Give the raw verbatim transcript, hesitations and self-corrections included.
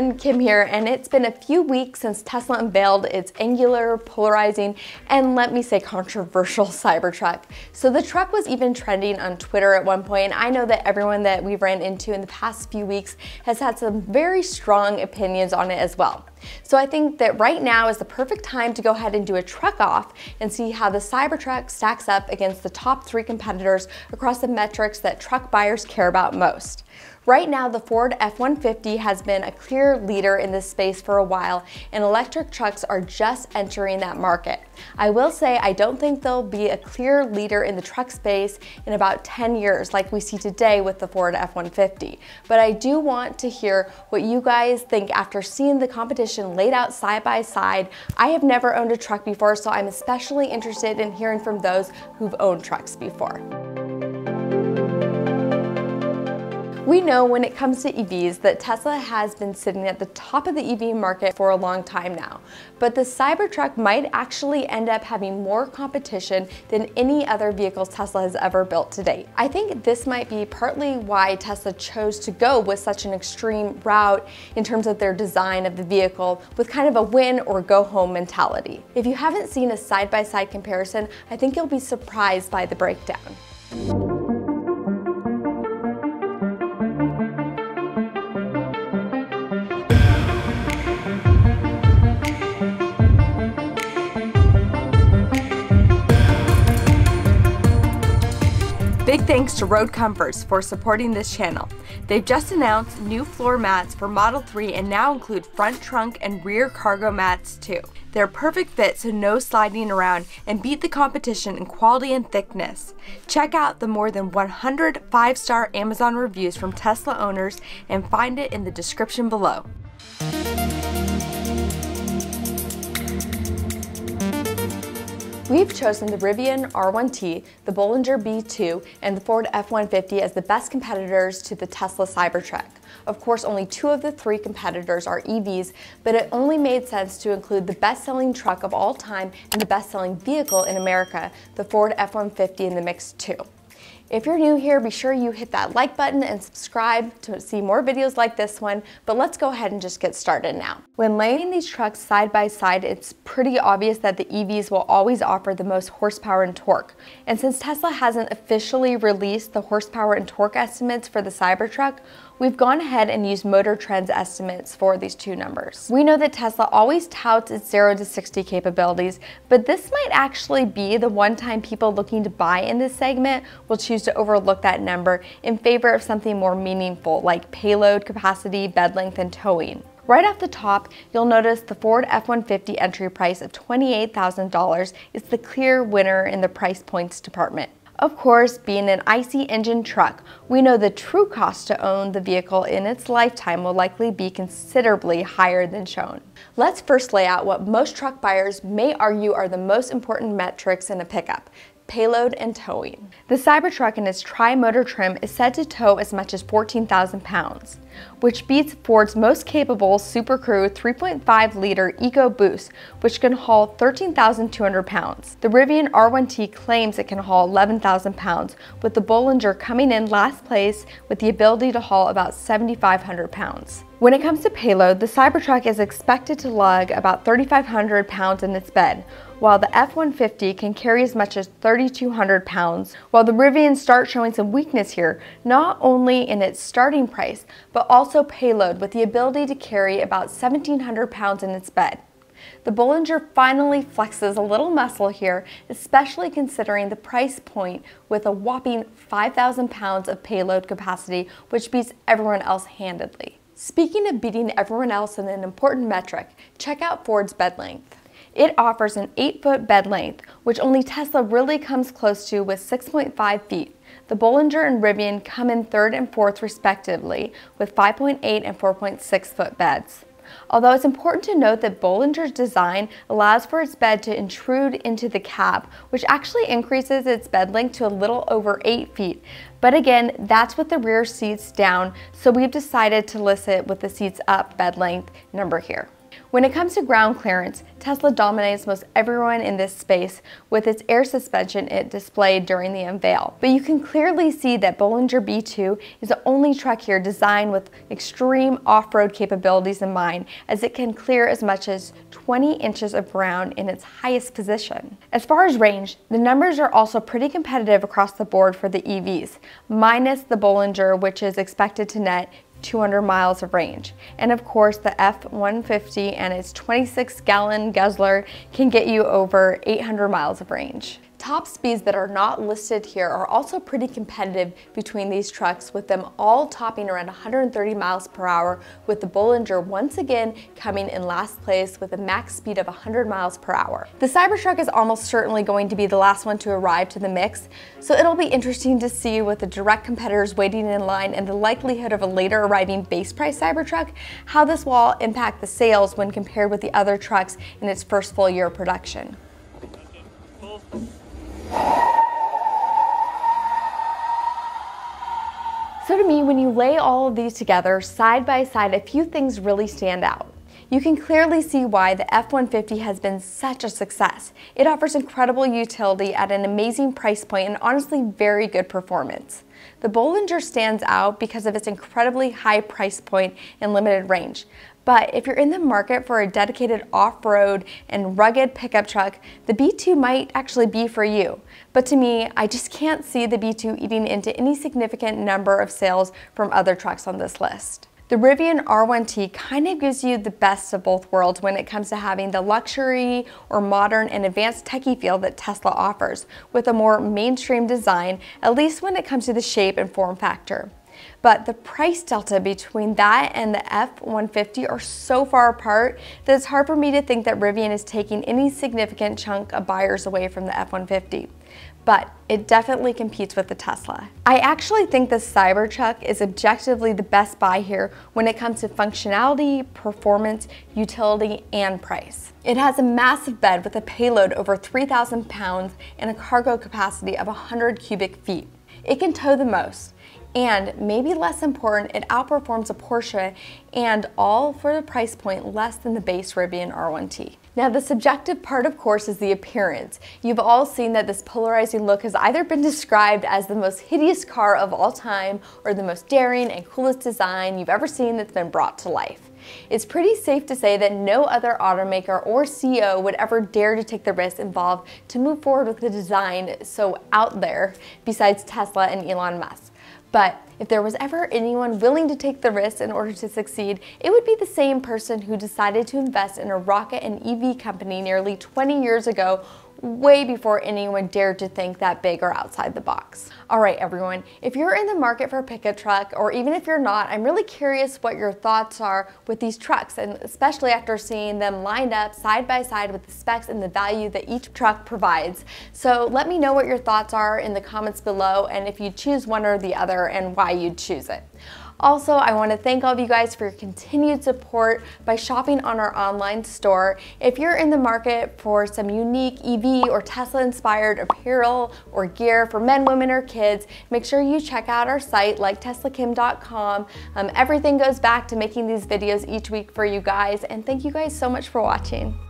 everyone, Kim here, and it's been a few weeks since Tesla unveiled its angular, polarizing, and let me say controversial Cybertruck. So the truck was even trending on Twitter at one point. I know that everyone that we've ran into in the past few weeks has had some very strong opinions on it as well. So I think that right now is the perfect time to go ahead and do a truck off and see how the Cybertruck stacks up against the top three competitors across the metrics that truck buyers care about most. Right now, the Ford F one fifty has been a clear leader in this space for a while, and electric trucks are just entering that market. I will say I don't think they'll be a clear leader in the truck space in about ten years like we see today with the Ford F one fifty, but I do want to hear what you guys think after seeing the competition laid out side by side. I have never owned a truck before, so I'm especially interested in hearing from those who've owned trucks before. We know when it comes to E Vs that Tesla has been sitting at the top of the E V market for a long time now, but the Cybertruck might actually end up having more competition than any other vehicle Tesla has ever built to date. I think this might be partly why Tesla chose to go with such an extreme route in terms of their design of the vehicle, with kind of a win or go home mentality. If you haven't seen a side-by-side comparison, I think you'll be surprised by the breakdown. Big thanks to Road Comforts for supporting this channel. They've just announced new floor mats for Model three and now include front trunk and rear cargo mats too. They're a perfect fit, so no sliding around, and beat the competition in quality and thickness. Check out the more than one hundred five-star Amazon reviews from Tesla owners and find it in the description below. We've chosen the Rivian R one T, the Bollinger B two, and the Ford F one fifty as the best competitors to the Tesla Cybertruck. Of course, only two of the three competitors are E Vs, but it only made sense to include the best-selling truck of all time and the best-selling vehicle in America, the Ford F one fifty, in the mix too. If you're new here, be sure you hit that like button and subscribe to see more videos like this one, but let's go ahead and just get started now. When laying these trucks side by side, it's pretty obvious that the E Vs will always offer the most horsepower and torque. And since Tesla hasn't officially released the horsepower and torque estimates for the Cybertruck, we've gone ahead and used Motor Trend's estimates for these two numbers. We know that Tesla always touts its zero to sixty capabilities, but this might actually be the one time people looking to buy in this segment will choose to overlook that number in favor of something more meaningful like payload capacity, bed length, and towing. Right off the top, you'll notice the Ford F one fifty entry price of twenty-eight thousand dollars is the clear winner in the price points department. Of course, being an ICE engine truck, we know the true cost to own the vehicle in its lifetime will likely be considerably higher than shown. Let's first lay out what most truck buyers may argue are the most important metrics in a pickup: payload and towing. The Cybertruck in its tri-motor trim is said to tow as much as fourteen thousand pounds, which beats Ford's most capable SuperCrew three point five liter EcoBoost, which can haul thirteen thousand two hundred pounds. The Rivian R one T claims it can haul eleven thousand pounds, with the Bollinger coming in last place with the ability to haul about seven thousand five hundred pounds. When it comes to payload, the Cybertruck is expected to lug about three thousand five hundred pounds in its bed, while the F one fifty can carry as much as three thousand two hundred pounds. While the Rivian starts showing some weakness here, not only in its starting price, but also payload, with the ability to carry about one thousand seven hundred pounds in its bed. The Bollinger finally flexes a little muscle here, especially considering the price point with a whopping five thousand pounds of payload capacity, which beats everyone else handedly. Speaking of beating everyone else in an important metric, check out Ford's bed length. It offers an eight foot bed length, which only Tesla really comes close to with six point five feet. The Bollinger and Rivian come in third and fourth respectively with five point eight and four point six foot beds. Although it's important to note that Bollinger's design allows for its bed to intrude into the cab, which actually increases its bed length to a little over eight feet. But again, that's with the rear seats down, so we've decided to list it with the seats up bed length number here. When it comes to ground clearance, Tesla dominates most everyone in this space with its air suspension it displayed during the unveil. But you can clearly see that Bollinger B two is the only truck here designed with extreme off-road capabilities in mind, as it can clear as much as twenty inches of ground in its highest position. As far as range, the numbers are also pretty competitive across the board for the E Vs, minus the Bollinger, which is expected to net two hundred miles of range. And of course, the F one fifty and its twenty-six gallon guzzler can get you over eight hundred miles of range. Top speeds that are not listed here are also pretty competitive between these trucks, with them all topping around one hundred thirty miles per hour, with the Bollinger once again coming in last place with a max speed of one hundred miles per hour. The Cybertruck is almost certainly going to be the last one to arrive to the mix, so it'll be interesting to see, with the direct competitors waiting in line and the likelihood of a later arriving base price Cybertruck, how this will all impact the sales when compared with the other trucks in its first full year of production. So to me, when you lay all of these together side by side, a few things really stand out. You can clearly see why the F one fifty has been such a success. It offers incredible utility at an amazing price point and honestly very good performance. The Bollinger stands out because of its incredibly high price point and limited range. But if you're in the market for a dedicated off-road and rugged pickup truck, the B two might actually be for you. But to me, I just can't see the B two eating into any significant number of sales from other trucks on this list. The Rivian R one T kind of gives you the best of both worlds when it comes to having the luxury or modern and advanced techie feel that Tesla offers, with a more mainstream design, at least when it comes to the shape and form factor. But the price delta between that and the F one fifty are so far apart that it's hard for me to think that Rivian is taking any significant chunk of buyers away from the F one fifty. But it definitely competes with the Tesla. I actually think the Cybertruck is objectively the best buy here when it comes to functionality, performance, utility, and price. It has a massive bed with a payload over three thousand pounds and a cargo capacity of one hundred cubic feet. It can tow the most. And maybe less important, it outperforms a Porsche, and all for the price point less than the base Rivian R one T. Now, the subjective part, of course, is the appearance. You've all seen that this polarizing look has either been described as the most hideous car of all time or the most daring and coolest design you've ever seen that's been brought to life. It's pretty safe to say that no other automaker or C E O would ever dare to take the risks involved to move forward with the design so out there besides Tesla and Elon Musk. But if there was ever anyone willing to take the risk in order to succeed, it would be the same person who decided to invest in a rocket and E V company nearly twenty years ago, way before anyone dared to think that big or outside the box. All right, everyone, if you're in the market for a pickup truck, or even if you're not, I'm really curious what your thoughts are with these trucks, and especially after seeing them lined up side by side with the specs and the value that each truck provides. So let me know what your thoughts are in the comments below, and if you choose one or the other and why you'd choose it. Also, I want to thank all of you guys for your continued support by shopping on our online store. If you're in the market for some unique E V or Tesla-inspired apparel or gear for men, women, or kids, make sure you check out our site, like teslakim dot com. Um, everything goes back to making these videos each week for you guys, and thank you guys so much for watching.